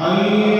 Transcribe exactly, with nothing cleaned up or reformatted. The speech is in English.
I